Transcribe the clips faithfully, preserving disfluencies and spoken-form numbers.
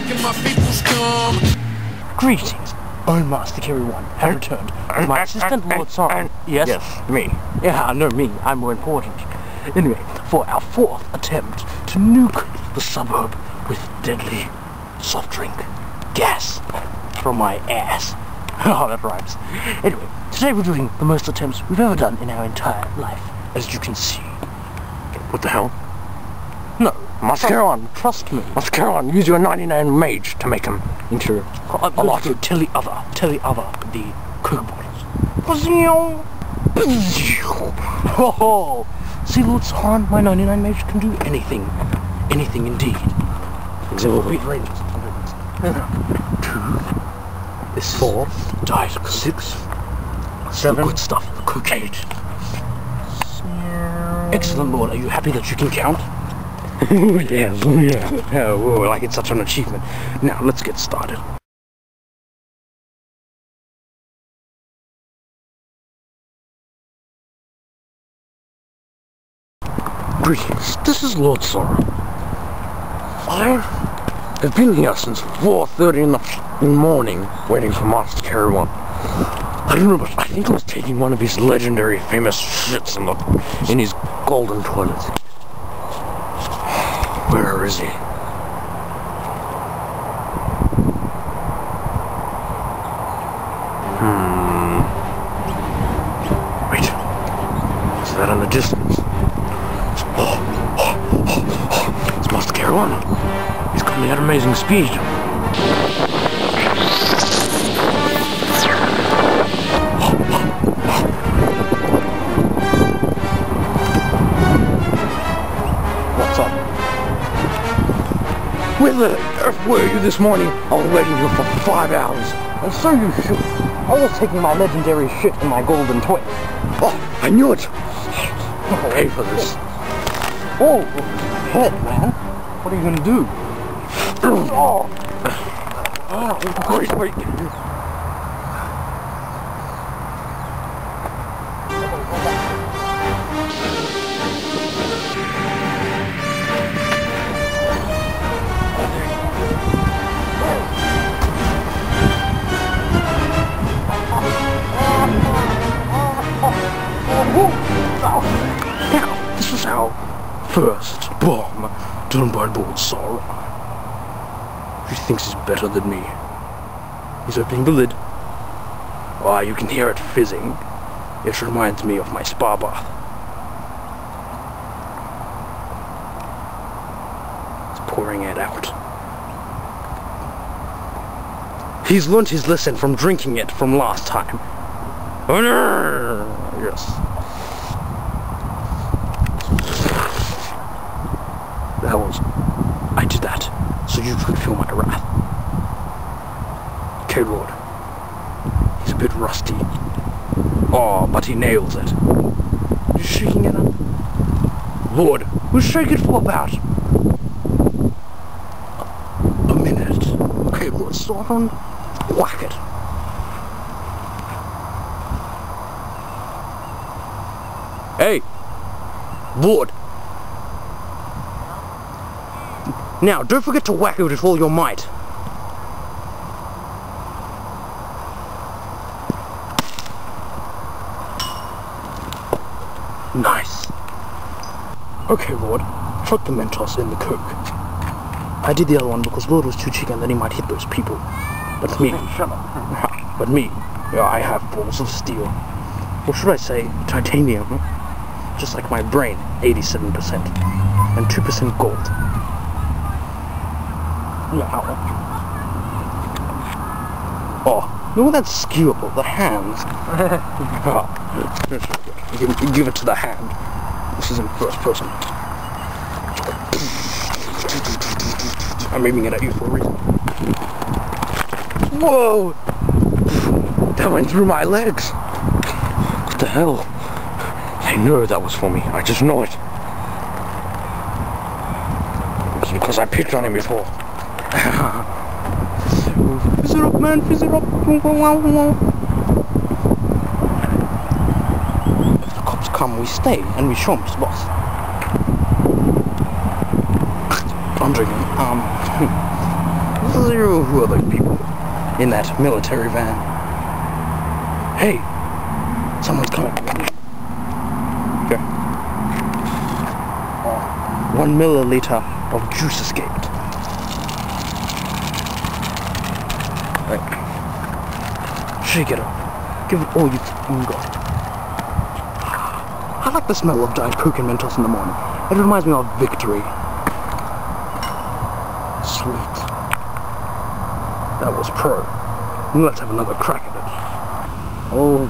making my peoples come. Greetings, I Masterkerry one have returned. My assistant L zero rds sauron. Yes? Yes, me. Yeah, no, me. I'm more important. Anyway, for our fourth attempt to nuke the suburb with deadly soft drink gas from my ass. Oh, that rhymes. Anyway, today we're doing the most attempts we've ever done in our entire life, as you can see. What the hell? No. Masterkerry one, trust me. Masterkerry one, use your ninety-nine mage to make him into a lot. Tell the other, tell the other, the Coke bottles. Oh, see, L zero rds sauron, my ninety-nine mage can do anything. Anything indeed. Except for beat rangers. Two. This four, diet, six, seven, the good stuff, the cocaine. Eight. Excellent, Lord. Are you happy that you can count? Yes, yeah. Yeah. Whoa, like it's such an achievement. Now let's get started. Greetings. This is L zero rds sauron. I. I've been here since four thirty in the morning, waiting for Masterkerry one. I don't remember, I think I was taking one of his legendary famous shits in, the, in his golden toilet. Where is he? Hmm... Wait. Is that in the distance? Oh, oh, oh, oh. It's Masterkerry one. He's coming at amazing speed. What's up? Where the earth were you this morning? I was waiting here for five hours. And so you should. I was taking my legendary shit in my golden toilet. Oh, I knew it. I'll pay for this. Oh, head, man. What are you gonna do? Oh. Oh, wait, wait. Now, this is our first bomb done by L zero rds sauron. He thinks he's better than me. He's opening the lid. Ah, oh, you can hear it fizzing. It reminds me of my spa bath. It's pouring it out. He's learned his lesson from drinking it from last time. Oh no! Yes. That was... I did that. So you could feel my wrath. Okay, Lord. He's a bit rusty. Oh, but he nails it. You're shaking it up. Lord, we'll shake it for about a, a minute. Okay, Lord, start on. Whack it. Hey! Lord! Now, don't forget to whack it with all your might. Nice. Okay, Lord. Chuck the Mentos in the Coke. I did the other one because Lord was too chicken that he might hit those people. But me. Shut up. But me. Yeah, I have balls of steel. Or should I say, titanium. Just like my brain, eighty-seven percent. And two percent gold. Now. Oh, look at that skewer, the hand. Oh. Give, give it to the hand. This is in first person. I'm aiming it at you for a reason. Whoa! That went through my legs. What the hell? I know that was for me. I just know it. It's because I picked on him before. Fizz it up, man, fizz it up. If the cops come, we stay and we show them his boss. I'm drinking. Um, zero other people in that military van. Hey, someone's coming. Here. One milliliter of juice escaped. Right. Shake it up. Give it all you can got. I like the smell of Diet Coke and Mentos in the morning. It reminds me of victory. Sweet. That was pro. Let's have another crack at it. Oh.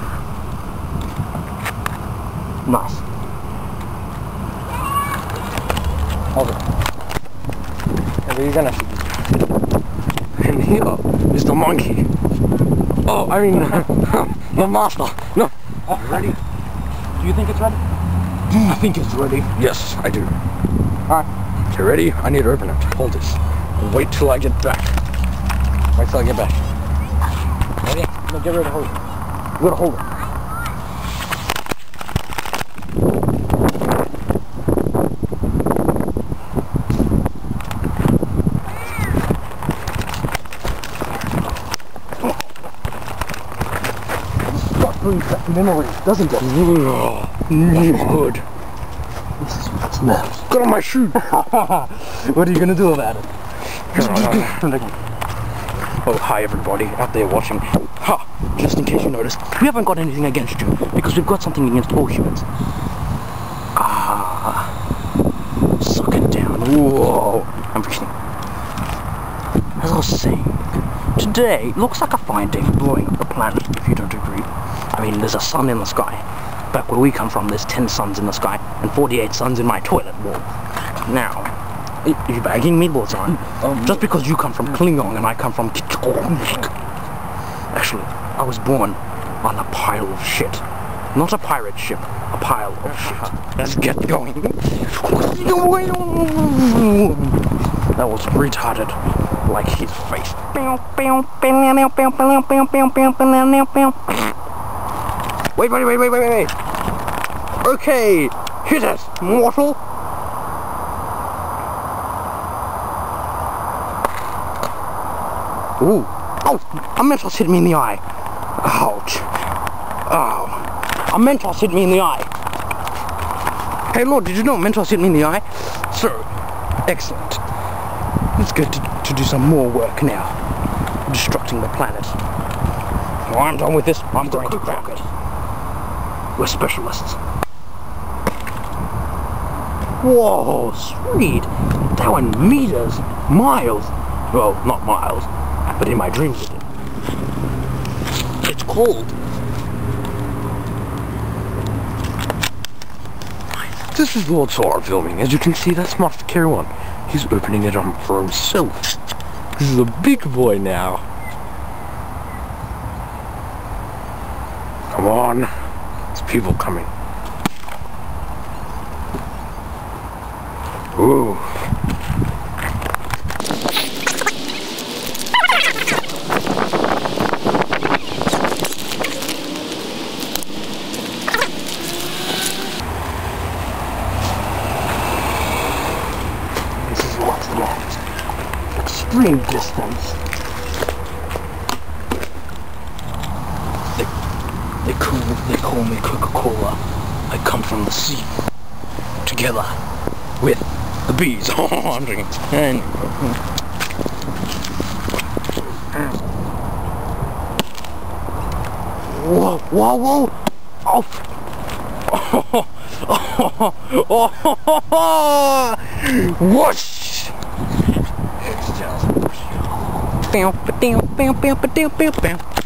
Nice. Okay. What are you gonna shoot? And here is the monkey. Oh, I mean, the master. No. Oh, ready? Do you think it's ready? Do you think it's ready? Yes, I do. Alright. You ready? I need to open it. Hold this. Wait till I get back. Wait till I get back. Ready? No, get rid of the holder. Get rid of the holder. That memory, doesn't it? Oh, good. This is what smells. Got on my shoe. What are you gonna do about it? Oh, hi everybody out there watching. Ha! Just in case you noticed, we haven't got anything against you because we've got something against all humans. Ah, suck it down. Whoa! I'm kidding. As I was saying, today looks like a fine day for blowing up the planet. If you don't agree. I mean, there's a sun in the sky. Back where we come from, there's ten suns in the sky and forty-eight suns in my toilet wall. Now, are you bagging meatballs on? Um, Just because you come from Klingon and I come from... Actually, I was born on a pile of shit. Not a pirate ship, a pile of shit. Let's get going. That was retarded. Like his face. Wait, wait, wait, wait, wait, wait. Okay, hit us, mortal. Ooh. Oh, a Mentos hit me in the eye. Ouch. Oh, a Mentos hit me in the eye. Hey, Lord, did you know Mentos hit me in the eye? So, excellent. Let's get to, to do some more work now. Destructing the planet. Well, I'm done with this. I'm going to crack it. We're specialists. Whoa, sweet. That went meters, miles. Well, not miles, but in my dreams it did. It's cold. This is L zero rds sauron filming. As you can see, that's Masterkerry one. He's opening it on for himself. He's a big boy now. Come on. There's people coming. Ooh. Extreme distance. They, they, call, they call me Coca-Cola. I come from the sea. Together with the bees. Oh, I'm drinking. Anyway. Whoa, whoa, whoa. Oh. Oh, oh, oh, oh, oh, oh. Whoosh. Bam, bam, bam, bam, bam, bam, bam.